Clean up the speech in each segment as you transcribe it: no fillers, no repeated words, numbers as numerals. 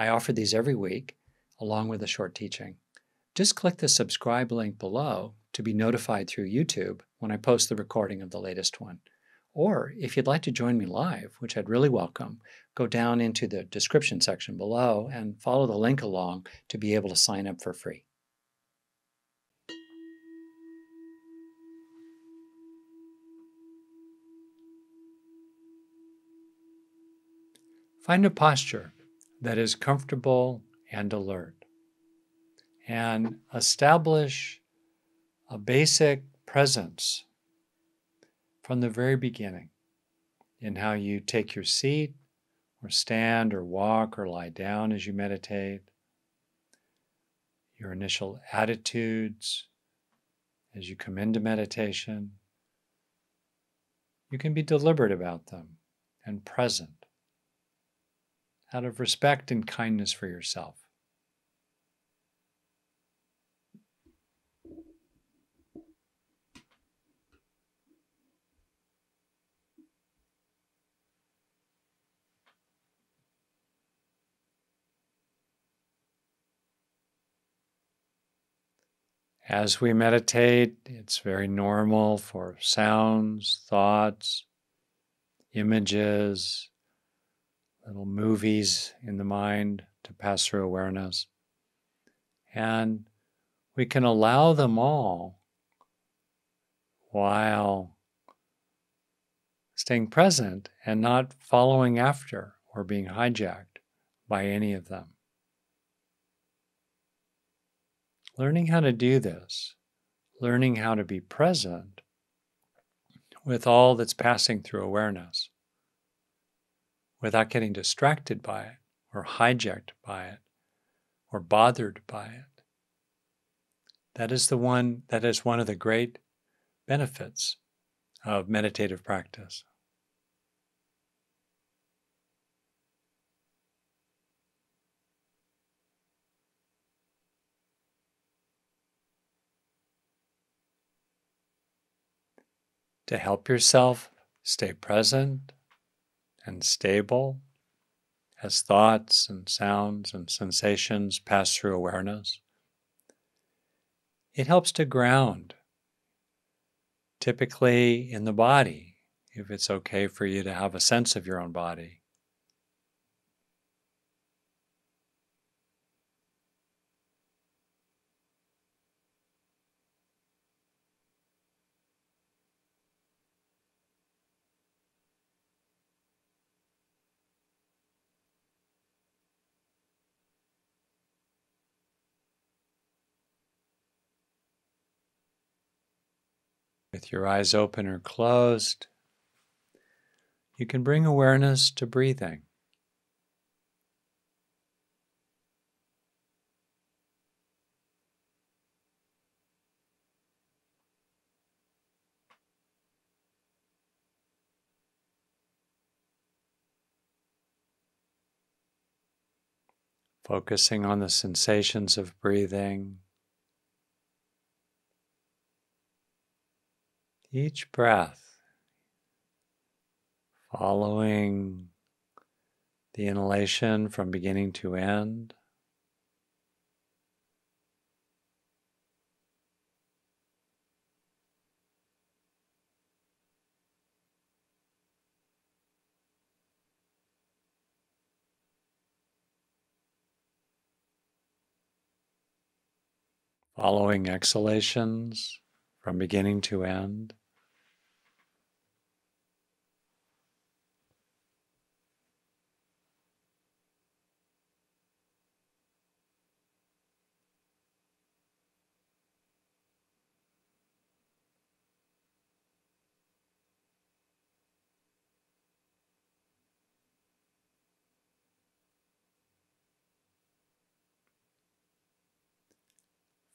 I offer these every week, along with a short teaching. Just click the subscribe link below to be notified through YouTube when I post the recording of the latest one. Or if you'd like to join me live, which I'd really welcome, go down into the description section below and follow the link along to be able to sign up for free. Find a posture that is comfortable and alert, and establish a basic presence from the very beginning in how you take your seat or stand or walk or lie down as you meditate, your initial attitudes as you come into meditation. You can be deliberate about them and present out of respect and kindness for yourself. As we meditate, it's very normal for sounds, thoughts, images, little movies in the mind to pass through awareness. And we can allow them all while staying present and not following after or being hijacked by any of them. Learning how to do this, learning how to be present with all that's passing through awareness without getting distracted by it or hijacked by it or bothered by it. That is one of the great benefits of meditative practice. To help yourself stay present and stable as thoughts and sounds and sensations pass through awareness, it helps to ground, typically in the body, if it's okay for you to have a sense of your own body. With your eyes open or closed, you can bring awareness to breathing. Focusing on the sensations of breathing. Each breath, following the inhalation from beginning to end, following exhalations from beginning to end.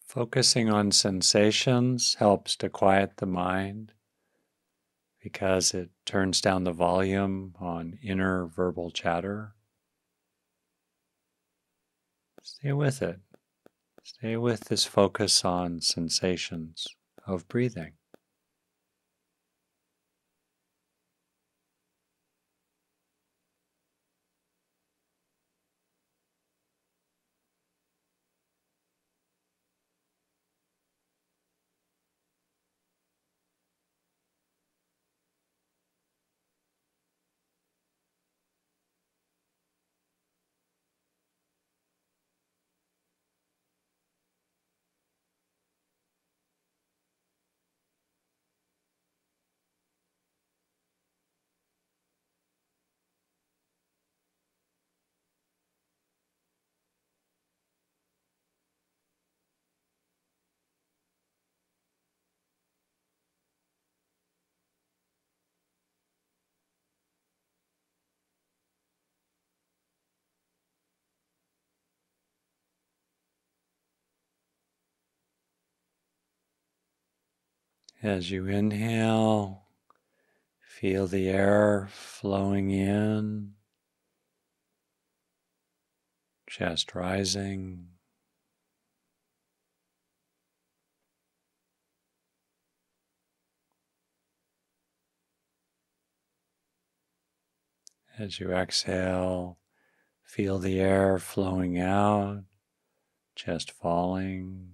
Focusing on sensations helps to quiet the mind because it turns down the volume on inner verbal chatter. Stay with it. Stay with this focus on sensations of breathing. As you inhale, feel the air flowing in, chest rising. As you exhale, feel the air flowing out, chest falling.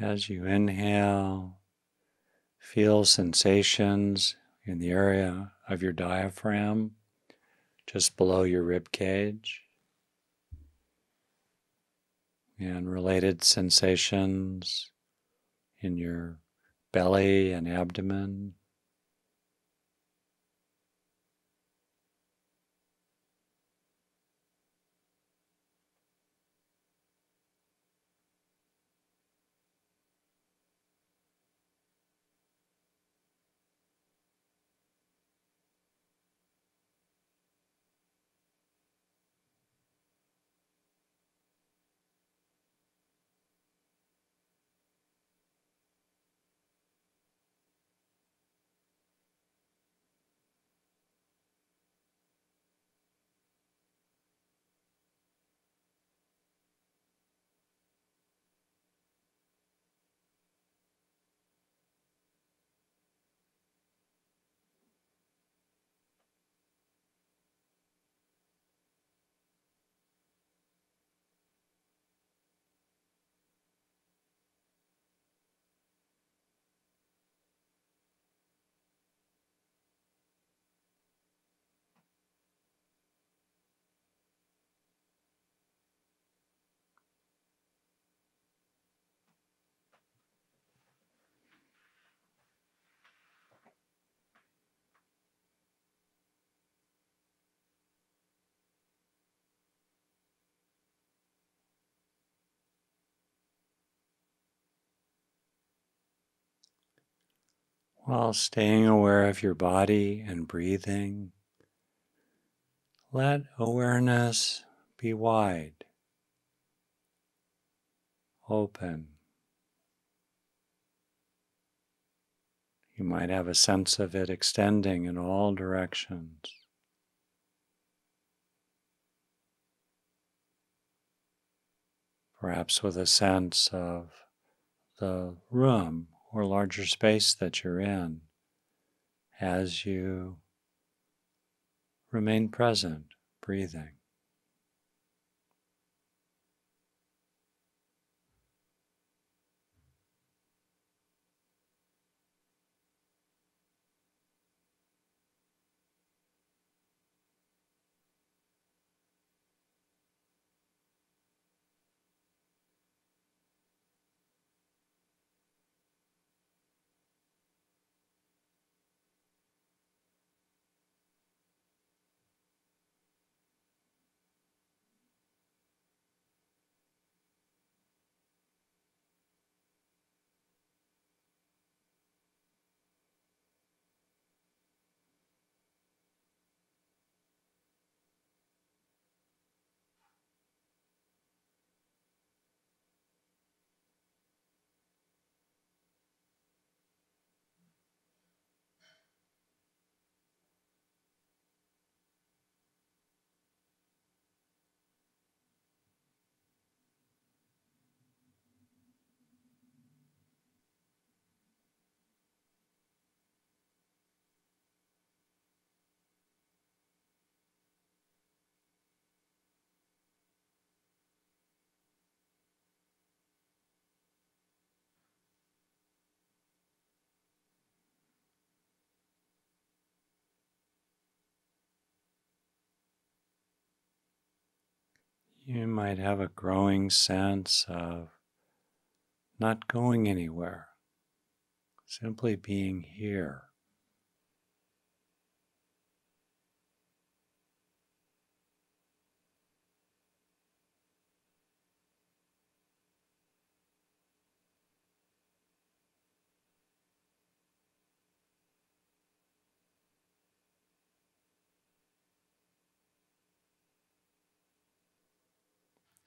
As you inhale, feel sensations in the area of your diaphragm, just below your rib cage, and related sensations in your belly and abdomen. While staying aware of your body and breathing, let awareness be wide, open. You might have a sense of it extending in all directions. Perhaps with a sense of the room or larger space that you're in, as you remain present, breathing. You might have a growing sense of not going anywhere, simply being here.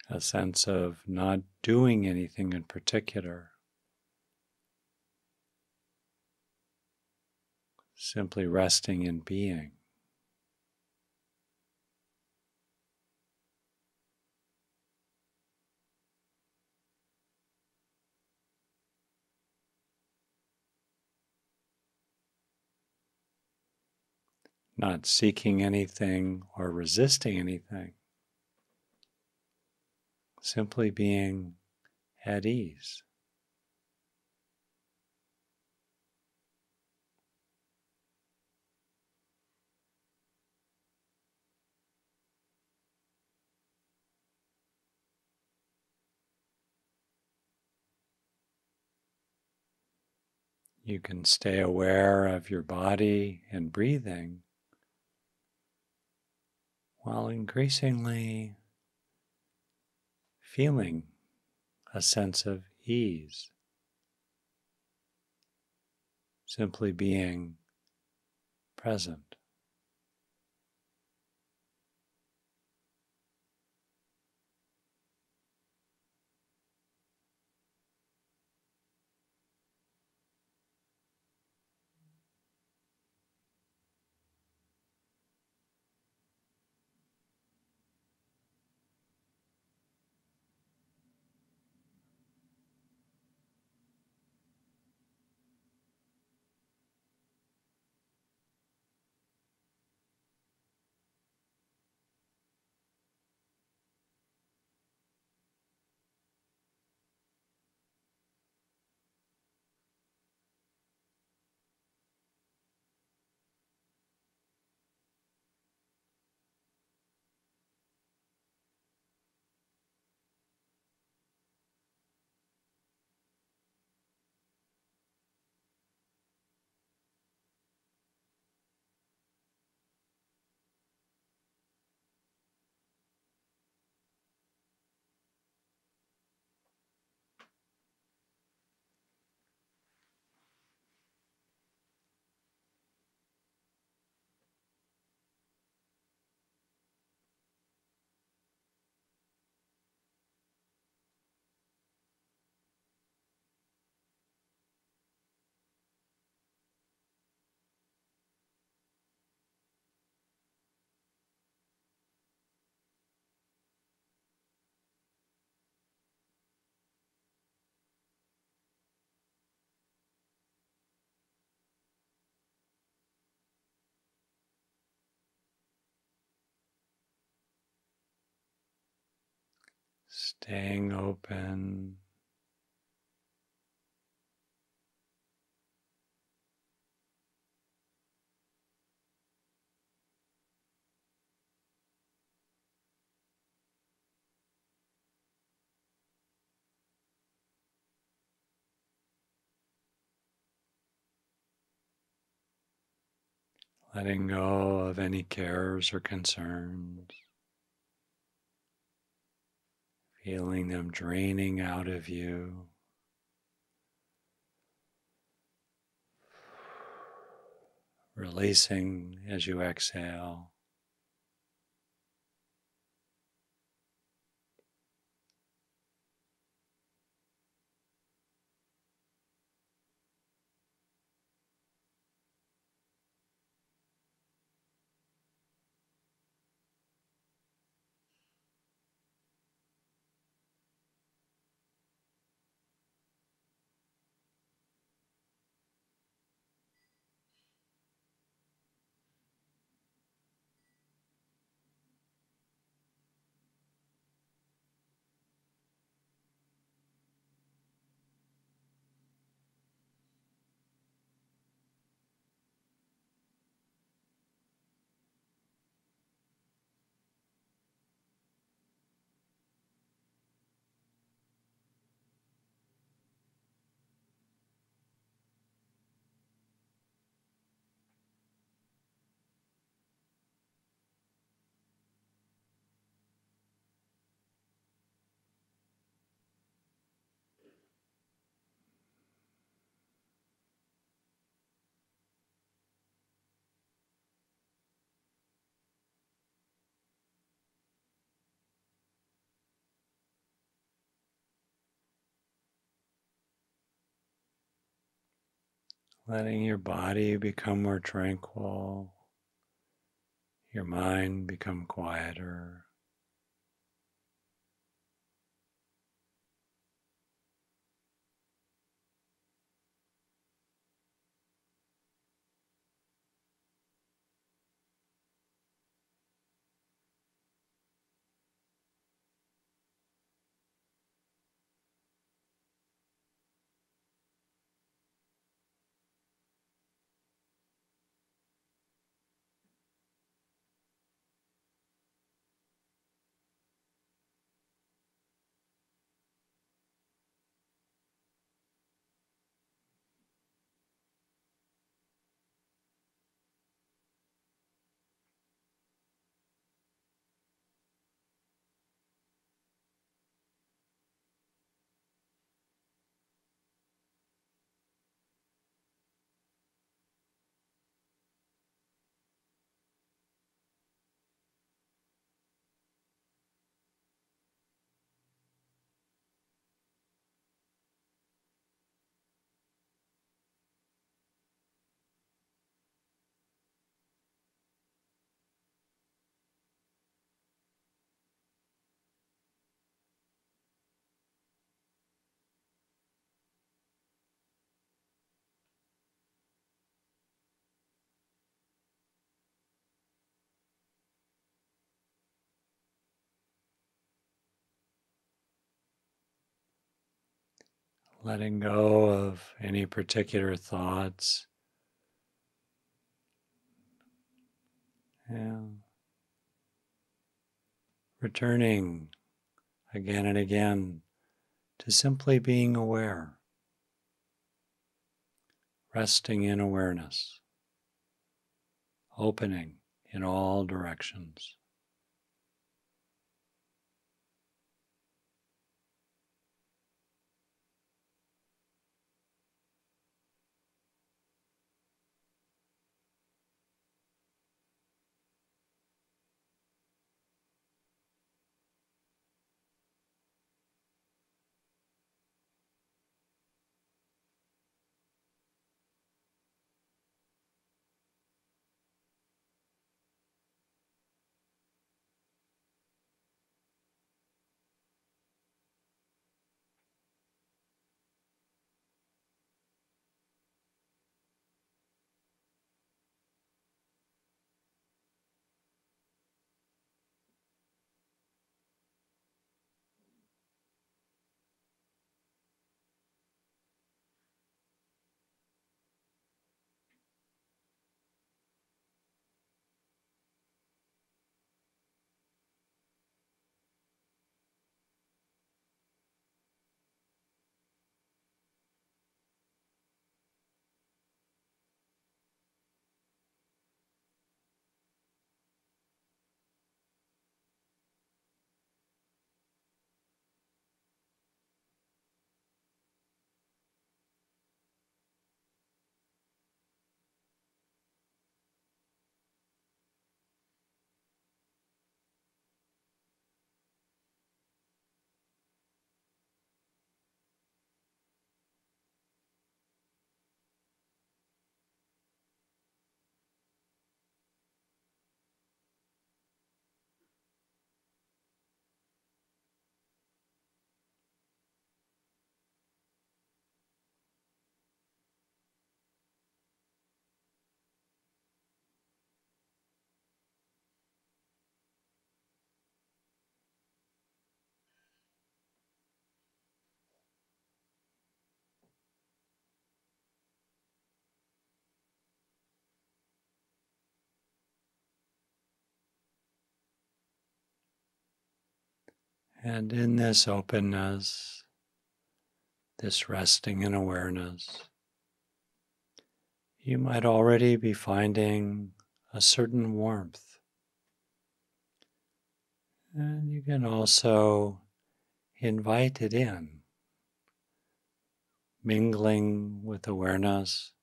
A sense of not doing anything in particular, simply resting in being. Not seeking anything or resisting anything. Simply being at ease. You can stay aware of your body and breathing while increasingly feeling a sense of ease, simply being present. Staying open, letting go of any cares or concerns. Feeling them draining out of you. Releasing as you exhale. letting your body become more tranquil, your mind become quieter. Letting go of any particular thoughts. And returning again and again to simply being aware, resting in awareness, opening in all directions. And in this openness, this resting in awareness, you might already be finding a certain warmth. And you can also invite it in, mingling with awareness,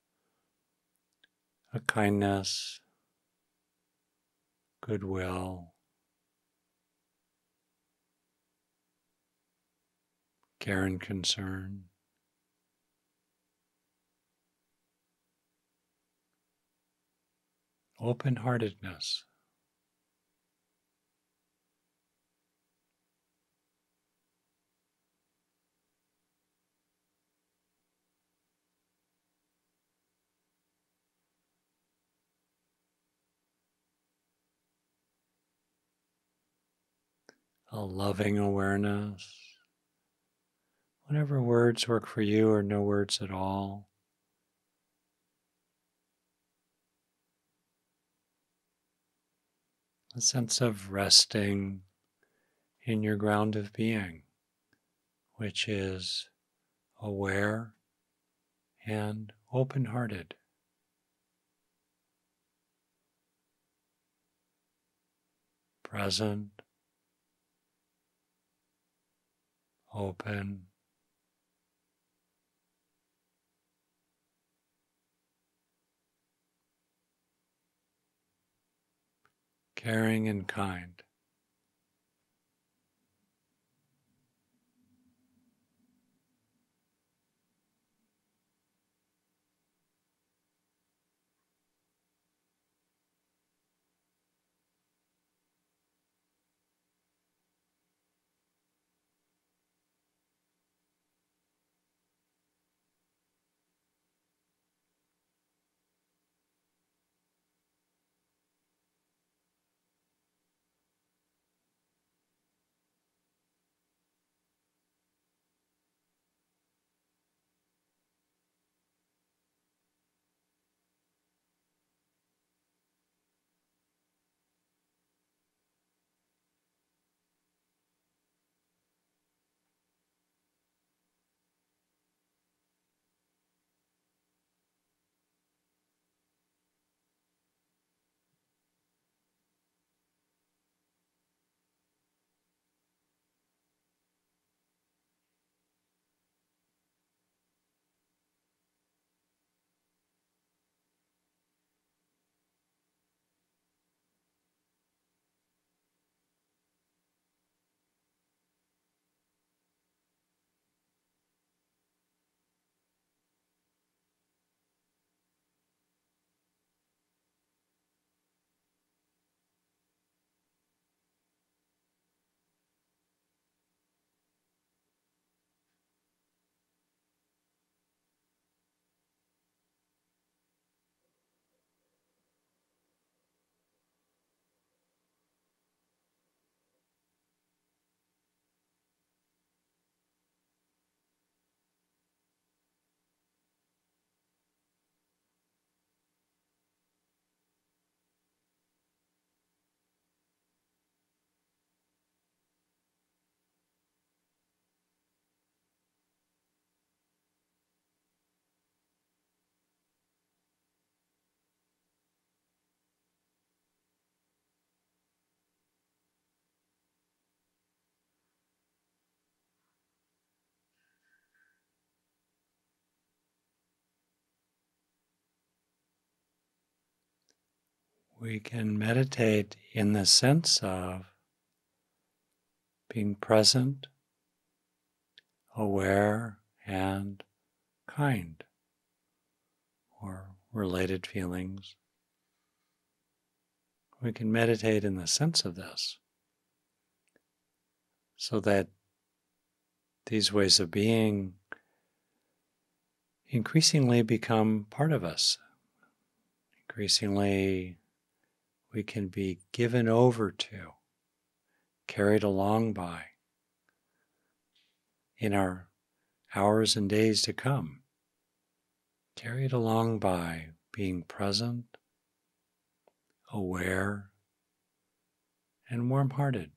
a kindness, goodwill, care and concern. open-heartedness. A loving awareness, whatever words work for you or no words at all. A sense of resting in your ground of being, which is aware and open-hearted. Present, open, caring and kind. We can meditate in the sense of being present, aware, and kind, or related feelings. We can meditate in the sense of this, so that these ways of being increasingly become part of us. Increasingly, we can be given over to, carried along by, in our hours and days to come, carried along by being present, aware, and warm-hearted.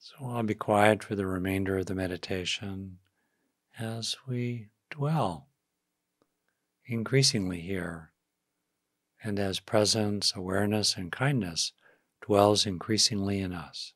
So I'll be quiet for the remainder of the meditation as we dwell increasingly here, and as presence, awareness, and kindness dwells increasingly in us.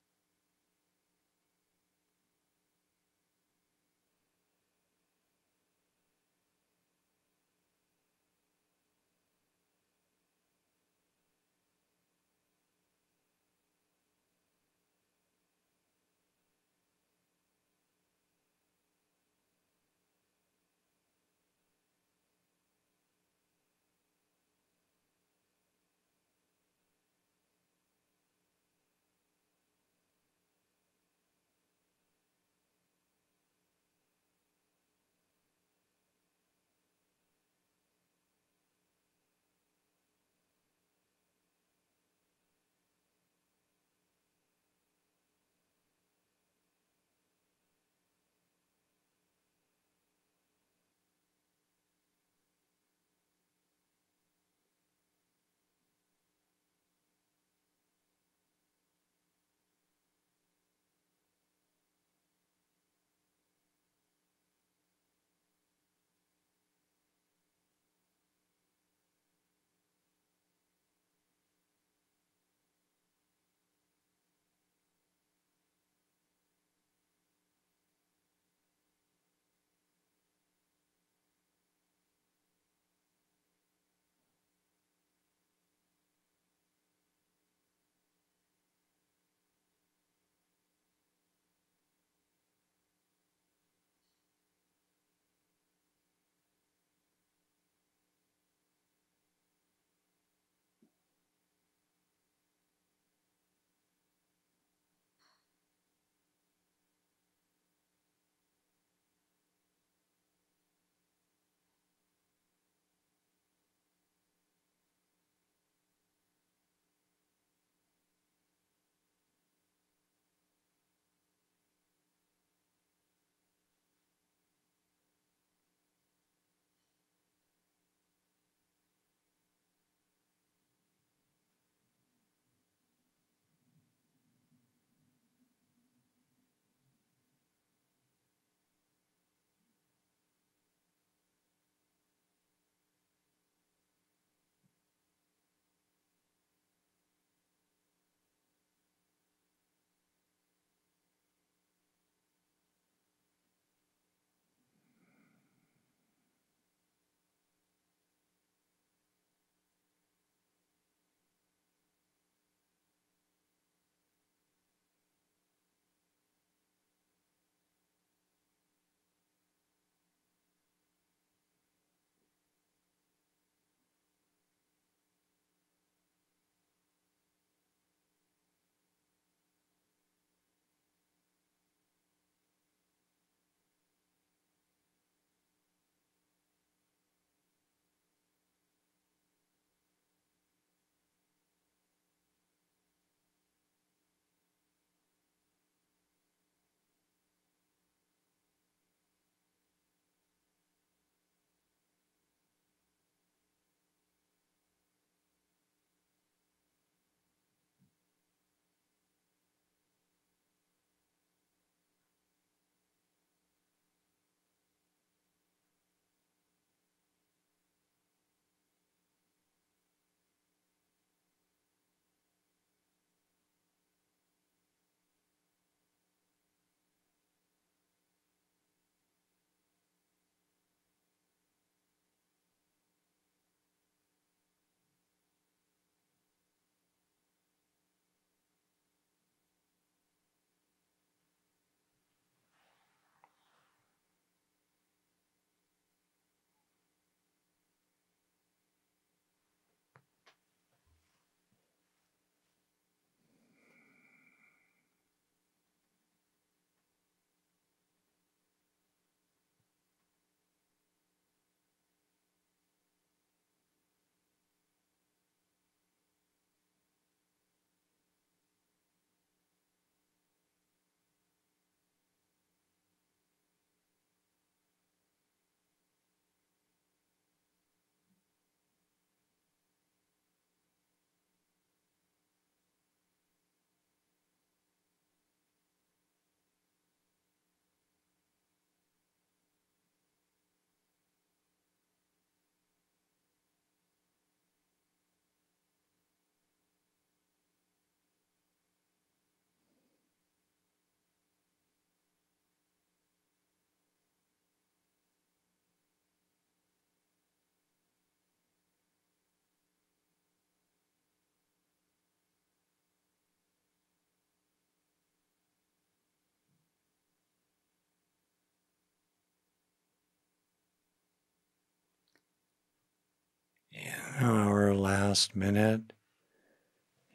our last minute,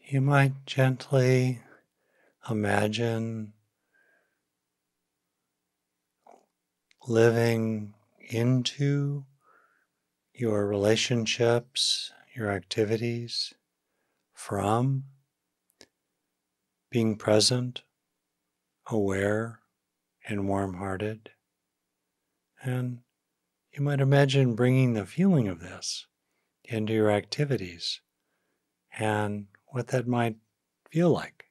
you might gently imagine living into your relationships, your activities, from being present, aware, and warm-hearted. And you might imagine bringing the feeling of this into your activities and what that might feel like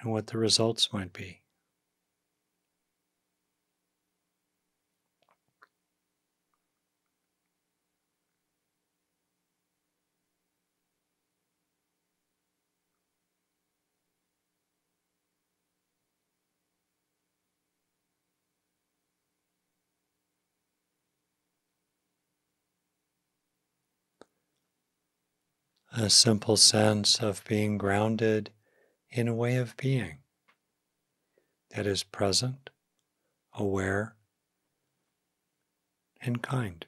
and what the results might be. A simple sense of being grounded in a way of being that is present, aware, and kind.